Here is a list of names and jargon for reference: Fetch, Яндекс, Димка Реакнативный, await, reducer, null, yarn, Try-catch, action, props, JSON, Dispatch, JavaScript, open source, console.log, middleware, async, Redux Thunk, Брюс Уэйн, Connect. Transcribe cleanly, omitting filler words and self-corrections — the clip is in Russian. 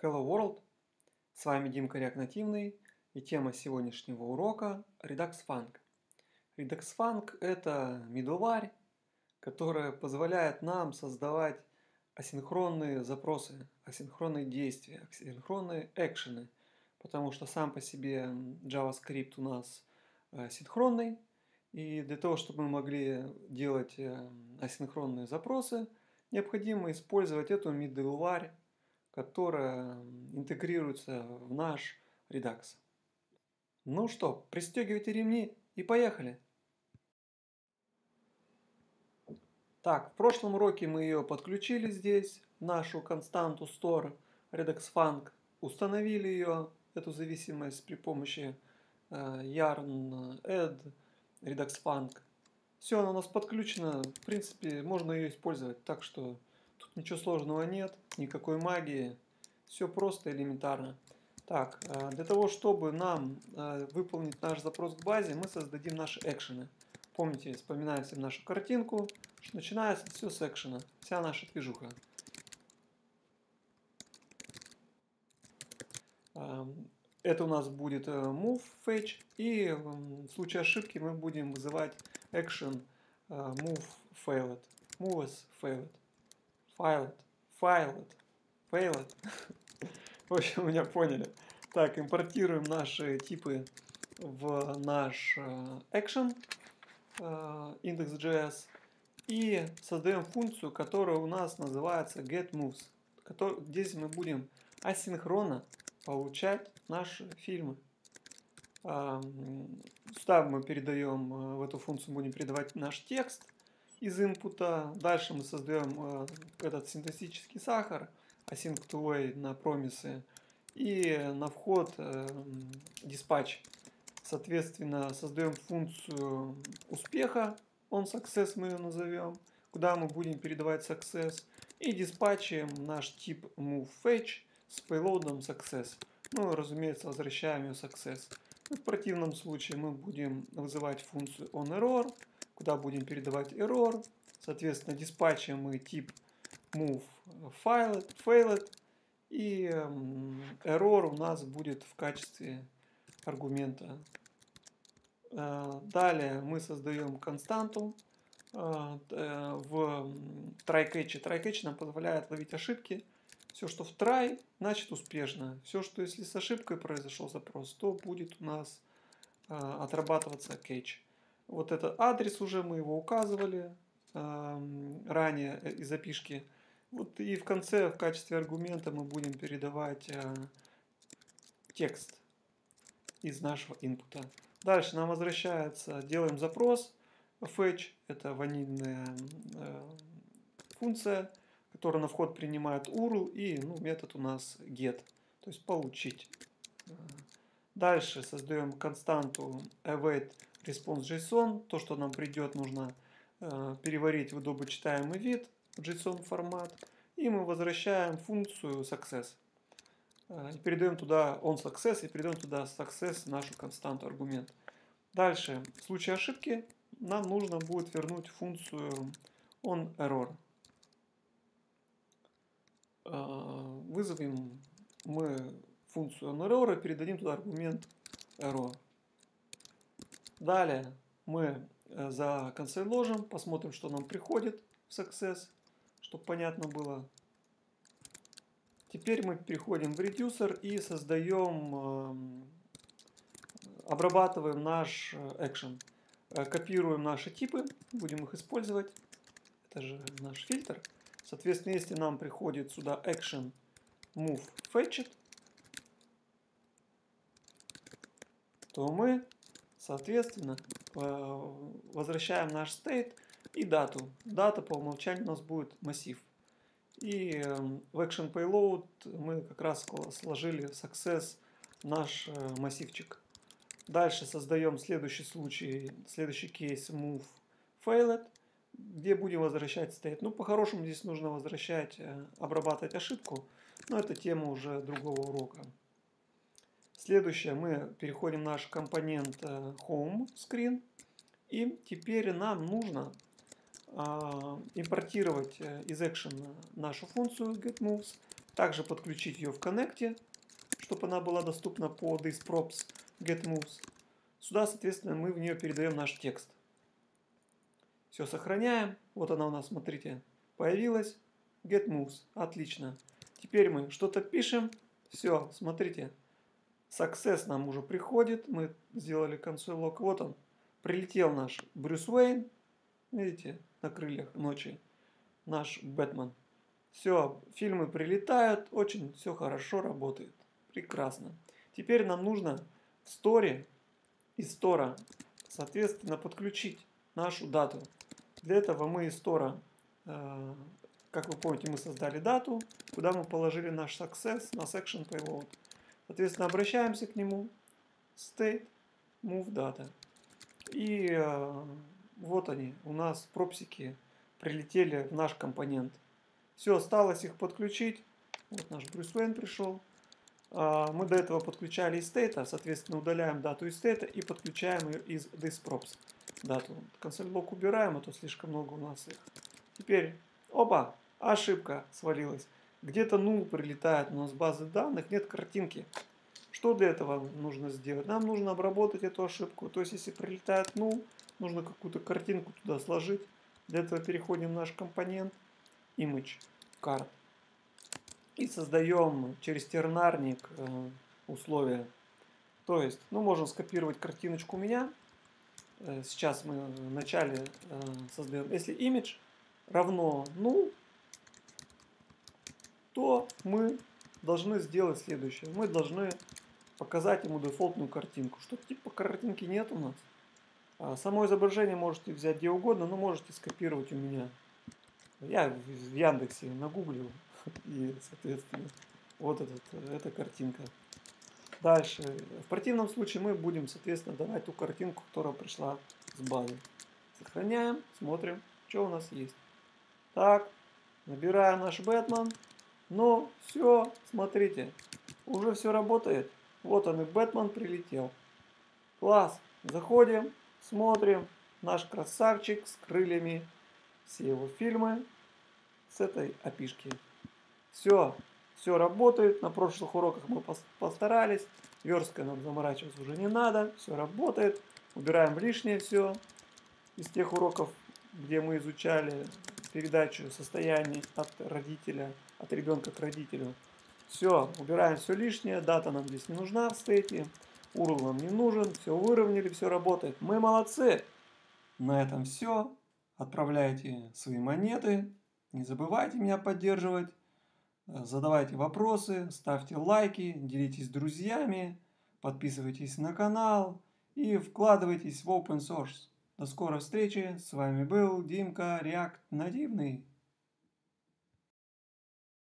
Hello World, с вами Димка Реакнативный и тема сегодняшнего урока Redux Thunk. Redux Thunk — это middleware, которая позволяет нам создавать асинхронные запросы, асинхронные действия, асинхронные экшены, потому что сам по себе JavaScript у нас синхронный, и для того, чтобы мы могли делать асинхронные запросы, необходимо использовать эту middleware, которая интегрируется в наш Redux. Ну что, пристегивайте ремни и поехали! Так, в прошлом уроке мы ее подключили здесь, нашу константу store Redux Thunk, установили ее, эту зависимость при помощи yarn add Redux Thunk. Все, она у нас подключена, в принципе, можно ее использовать, так что тут ничего сложного нет, никакой магии, все просто, элементарно. Так, для того, чтобы нам выполнить наш запрос к базе, мы создадим наши экшены. Помните, вспоминаем всем нашу картинку, что начинается все с экшена, вся наша движуха. Это у нас будет move, fetch, и в случае ошибки мы будем вызывать action move failed, move as failed. Failed. В общем, меня поняли. Так, импортируем наши типы в наш action index.js и создаем функцию, которая у нас называется getMoves. Здесь мы будем асинхронно получать наши фильмы. Сюда мы передаем, в эту функцию будем передавать наш текст из инпута. Дальше мы создаем этот синтаксический сахар, async to await на промисы, и на вход Dispatch. Соответственно, создаем функцию успеха, onSuccess мы ее назовем, куда мы будем передавать success, и диспатчим наш тип moveFetch с payload success. Ну, разумеется, возвращаем ее success. И в противном случае мы будем вызывать функцию onError, куда будем передавать error, соответственно, диспатчим мы тип move failed, и error у нас будет в качестве аргумента. Далее мы создаем константу в Try-catch. Try-catch нам позволяет ловить ошибки. Все, что в try, значит успешно. Все, что если с ошибкой произошел запрос, то будет у нас отрабатываться catch. Вот этот адрес уже мы его указывали ранее из опишки. Вот и в конце в качестве аргумента мы будем передавать текст из нашего инпута. Дальше нам возвращается, делаем запрос fetch, это ванильная функция, которая на вход принимает url и метод у нас get, то есть получить. Дальше создаем константу await response.json, то что нам придет, нужно переварить в удобочитаемый вид, JSON формат, и мы возвращаем функцию success. И передаем туда onSuccess, и передаем туда success, нашу константу аргумент. Дальше, в случае ошибки, нам нужно будет вернуть функцию onError. Вызовем мы функцию onError и передадим туда аргумент error. Далее мы за console.log посмотрим, что нам приходит в success, чтобы понятно было. Теперь мы переходим в reducer и создаем, обрабатываем наш action. Копируем наши типы, будем их использовать. Это же наш фильтр. Соответственно, если нам приходит сюда action move fetched, то мы, соответственно, возвращаем наш state и дату. Дата по умолчанию у нас будет массив. И в action payload мы как раз сложили в success наш массивчик. Дальше создаем следующий случай, следующий кейс move failed, где будем возвращать state. Ну, по-хорошему здесь нужно возвращать, обрабатывать ошибку, но это тема уже другого урока. Следующее, мы переходим в наш компонент home screen, и теперь нам нужно импортировать из action нашу функцию getMoves, Также подключить ее в Connect, чтобы она была доступна по this props get moves. Сюда, соответственно, мы в нее передаем наш текст. Все сохраняем. Вот она у нас, смотрите, появилась. Get moves. Отлично. Теперь мы что-то пишем. Все, смотрите. Success нам уже приходит. Мы сделали console.log. Вот он. Прилетел наш Брюс Уэйн. Видите, на крыльях ночи. Наш Бэтмен. Все, фильмы прилетают. Очень все хорошо работает. Прекрасно. Теперь нам нужно в сторе, из стора, соответственно, подключить нашу дату. Для этого мы из стора, как вы помните, мы создали дату, куда мы положили наш success, наш action payload. Соответственно, обращаемся к нему. State, move data. И вот они, у нас пропсики прилетели в наш компонент. Все, осталось их подключить. Вот наш Брюс Уэйн пришел. Мы до этого подключали из state, соответственно, удаляем дату из state и подключаем ее из thisProps дату. Console.log убираем, а то слишком много у нас их. Теперь, опа, ошибка свалилась. Где-то null прилетает у нас с базы данных, нет картинки. Что для этого нужно сделать? Нам нужно обработать эту ошибку. То есть, если прилетает null, нужно какую-то картинку туда сложить. Для этого переходим в наш компонент image card. И создаем через тернарник условия. То есть, ну, можно скопировать картиночку у меня. Сейчас мы вначале создаем. Если image равно null, то мы должны сделать следующее. Мы должны показать ему дефолтную картинку. Что типа картинки нет у нас. Само изображение можете взять где угодно, но можете скопировать у меня. Я в Яндексе нагуглил. И, соответственно, вот эта картинка. Дальше. В противном случае мы будем, соответственно, давать ту картинку, которая пришла с базы. Сохраняем, смотрим, что у нас есть. Так, набираем наш Бэтмен. Ну, все, смотрите, уже все работает. Вот он и Бэтмен прилетел. Класс. Заходим, смотрим. Наш красавчик с крыльями. Все его фильмы с этой опишки. Все, все работает. На прошлых уроках мы постарались. Версткой нам заморачиваться уже не надо. Все работает. Убираем лишнее все. Из тех уроков, где мы изучали передачу состояний от родителя, от ребенка к родителю. Все, убираем все лишнее. Дата нам здесь не нужна в стейте. URL нам не нужен. Все выровняли, все работает. Мы молодцы. На этом все. Отправляйте свои монеты. Не забывайте меня поддерживать. Задавайте вопросы, ставьте лайки, делитесь с друзьями, подписывайтесь на канал и вкладывайтесь в open source. До скорой встречи, с вами был Димка Реакнативный.